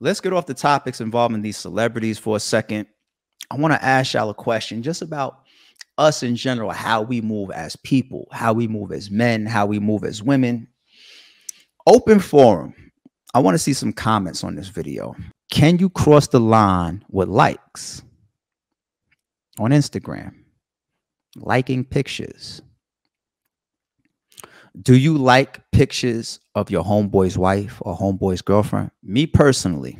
let's get off the topics involving these celebrities for a second. I want to ask y'all a question just about us in general, how we move as people, how we move as men, how we move as women. Open forum. I want to see some comments on this video. Can you cross the line with likes on Instagram? Liking pictures. Do you like pictures of your homeboy's wife or homeboy's girlfriend? Me personally,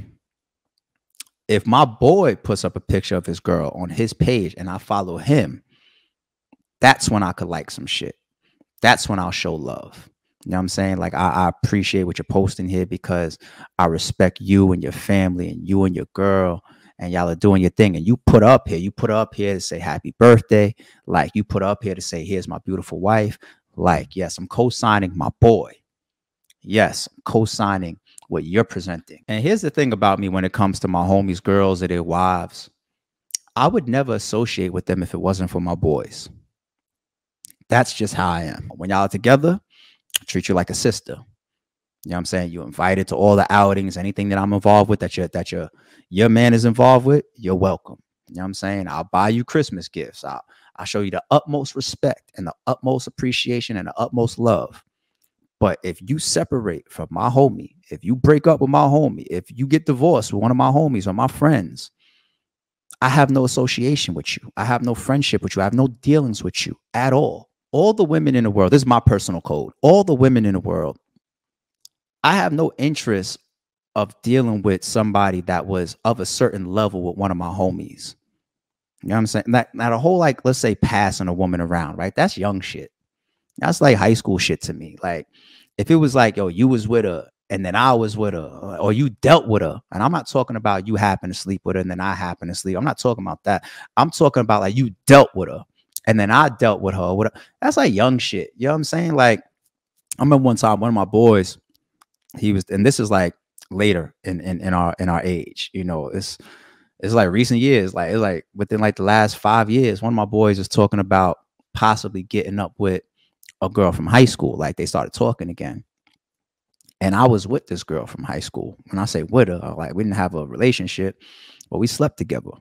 if my boy puts up a picture of his girl on his page and I follow him, that's when I could like some shit. That's when I'll show love. You know what I'm saying? Like, I appreciate what you're posting here because I respect you and your family and you and your girl, and y'all are doing your thing. And you put up here. You put up here to say happy birthday. Like, you put up here to say, here's my beautiful wife. Like, yes, I'm co-signing my boy. Yes, I'm co-signing what you're presenting. And here's the thing about me when it comes to my homies' girls or their wives. I would never associate with them if it wasn't for my boys. That's just how I am. When y'all are together, I treat you like a sister. You know what I'm saying? You're invited to all the outings, anything that I'm involved with, that your man is involved with, you're welcome. You know what I'm saying? I'll buy you Christmas gifts. I'll show you the utmost respect and the utmost appreciation and the utmost love. But if you separate from my homie, if you break up with my homie, if you get divorced with one of my homies or my friends, I have no association with you. I have no friendship with you. I have no dealings with you at all. All the women in the world, this is my personal code, all the women in the world, I have no interest of dealing with somebody that was of a certain level with one of my homies. You know what I'm saying? Not a whole, like, let's say passing a woman around, right? That's young shit. That's like high school shit to me. Like, if it was like, yo, you was with her and then I was with her, or you dealt with her, and I'm not talking about you happen to sleep with her and then I happen to sleep. I'm not talking about that. I'm talking about like you dealt with her and then I dealt with her. That's like young shit. You know what I'm saying? Like, I remember one time, one of my boys, he was, and this is like later in our age, you know, it's like recent years, like it's like within like the last 5 years, one of my boys is talking about possibly getting up with a girl from high school. Like, they started talking again. And I was with this girl from high school. When I say with her, like, we didn't have a relationship, but we slept together.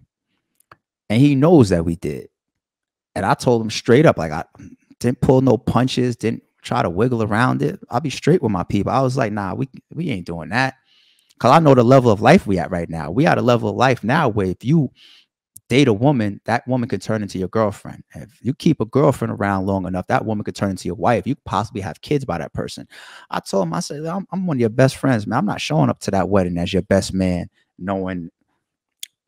And he knows that we did. And I told him straight up, like, I didn't pull no punches, didn't try to wiggle around it. I'll be straight with my people. I was like, nah, we ain't doing that. Cause I know the level of life we at right now. We at a level of life now where if you date a woman, that woman could turn into your girlfriend. If you keep a girlfriend around long enough, that woman could turn into your wife. You could possibly have kids by that person. I told him, I said, I'm one of your best friends, man. I'm not showing up to that wedding as your best man, knowing,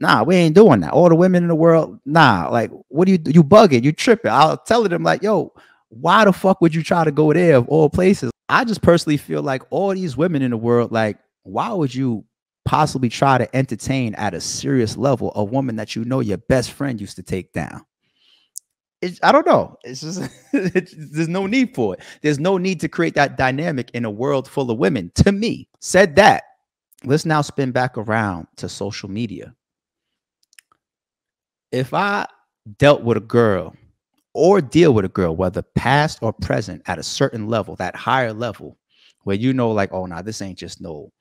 nah, we ain't doing that. All the women in the world, nah, like, what do you do? You bugging, you tripping. I'll tell them, like, yo, why the fuck would you try to go there of all places? I just personally feel like all these women in the world, like, why would you possibly try to entertain at a serious level a woman that you know your best friend used to take down? I don't know. It's just there's no need for it. There's no need to create that dynamic in a world full of women. To me, said that, let's now spin back around to social media. If I dealt with a girl or deal with a girl, whether past or present, at a certain level, that higher level, where you know, like, oh, nah, this ain't just no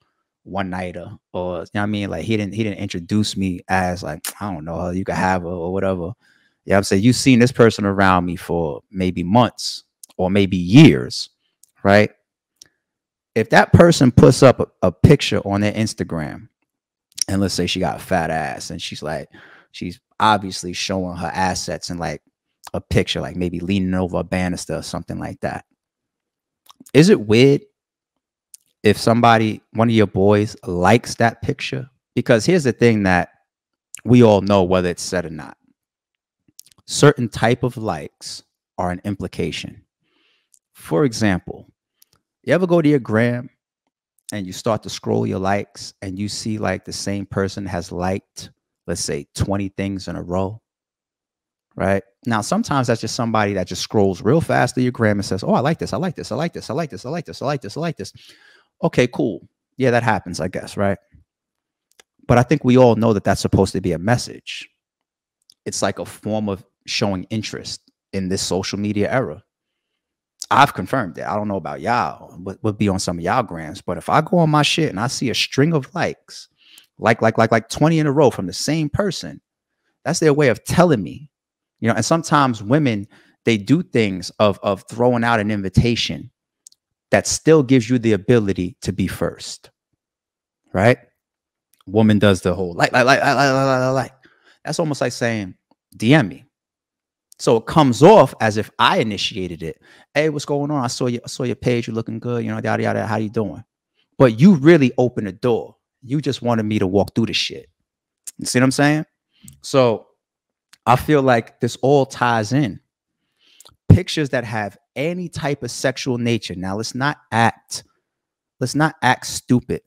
one-nighter, or, you know what I mean? Like, he didn't introduce me as, like, I don't know, you could have her or whatever. You know what I'm saying? You've seen this person around me for maybe months or maybe years, right? If that person puts up a picture on their Instagram, and let's say she got a fat ass, and she's like, she's obviously showing her assets and, like, a picture, like maybe leaning over a banister or something like that. Is it weird if somebody, one of your boys, likes that picture? Because here's the thing that we all know, whether it's said or not. Certain type of likes are an implication. For example, you ever go to your gram and you start to scroll your likes and you see like the same person has liked, let's say, 20 things in a row, right? Now, sometimes that's just somebody that just scrolls real fast through your gram and says, oh, I like this. I like this. I like this. I like this. I like this. I like this. I like this. Okay, cool. Yeah, that happens, I guess, right? But I think we all know that that's supposed to be a message. It's like a form of showing interest in this social media era. I've confirmed it. I don't know about y'all, what would be on some of y'all grams, but if I go on my shit and I see a string of likes like 20 in a row from the same person. That's their way of telling me, you know. And sometimes women, they do things of throwing out an invitation that still gives you the ability to be first, right? Woman does the whole like. That's almost like saying DM me. So it comes off as if I initiated it. Hey, what's going on? I saw your page. You're looking good. You know, yada yada. How you doing? But you really opened the door. You just wanted me to walk through the shit. You see what I'm saying? So I feel like this all ties in. Pictures that have any type of sexual nature. Now, let's not act stupid,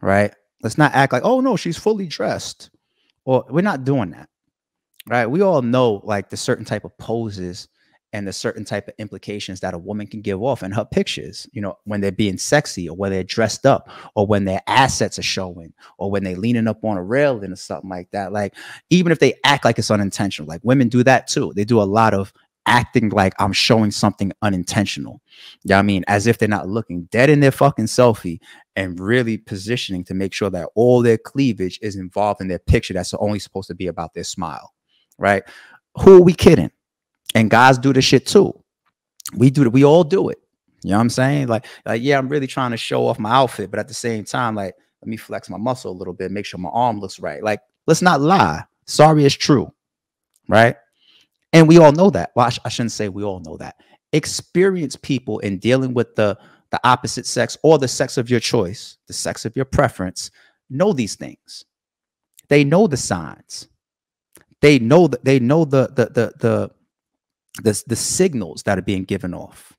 right? Let's not act like, oh no, she's fully dressed. Or we're not doing that, right? We all know like the certain type of poses and the certain type of implications that a woman can give off in her pictures, you know, when they're being sexy or when they're dressed up or when their assets are showing or when they're leaning up on a railing or something like that. Like, even if they act like it's unintentional, like women do that too. They do a lot of acting like I'm showing something unintentional. You know what I mean? As if they're not looking dead in their fucking selfie and really positioning to make sure that all their cleavage is involved in their picture that's only supposed to be about their smile, right? Who are we kidding? And guys do this shit too. We do it. We all do it. You know what I'm saying? Like, yeah, I'm really trying to show off my outfit, but at the same time, like, let me flex my muscle a little bit, make sure my arm looks right. Like, let's not lie. Sorry, it's true, right? And we all know that. Well, I shouldn't say we all know that. Experienced people in dealing with the opposite sex or the sex of your choice, the sex of your preference, know these things. They know the signs. They know that they know the signals that are being given off.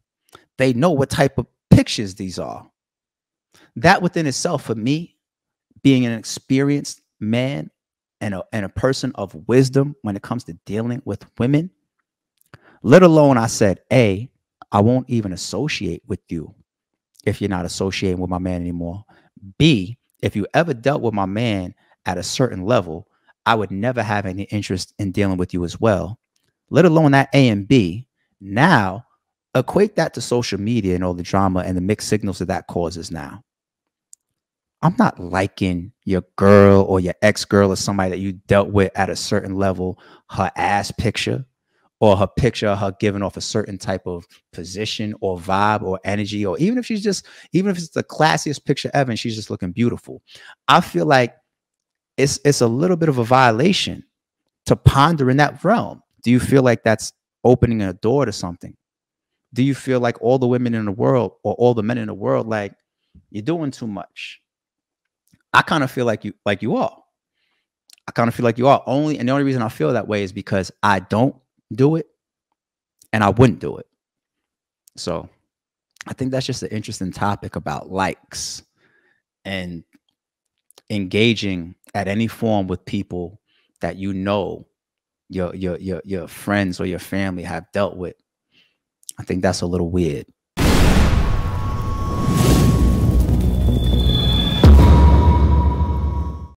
They know what type of pictures these are. That within itself, for me, being an experienced man and a person of wisdom when it comes to dealing with women, let alone I said, A, I won't even associate with you if you're not associating with my man anymore. B, if you ever dealt with my man at a certain level, I would never have any interest in dealing with you as well. Let alone that A and B. Now, equate that to social media and all the drama and the mixed signals that that causes now. I'm not liking your girl or your ex-girl or somebody that you dealt with at a certain level, her ass picture or her picture of her giving off a certain type of position or vibe or energy, or even if she's just, even if it's the classiest picture ever and she's just looking beautiful. I feel like it's a little bit of a violation to ponder in that realm. Do you feel like that's opening a door to something? Do you feel like all the women in the world or all the men in the world, like, you're doing too much? I kind of feel like you are. I kind of feel like you are. Only, and the only reason I feel that way is because I don't do it and I wouldn't do it. So I think that's just an interesting topic about likes and engaging at any form with people that you know your friends or your family have dealt with. I think that's a little weird.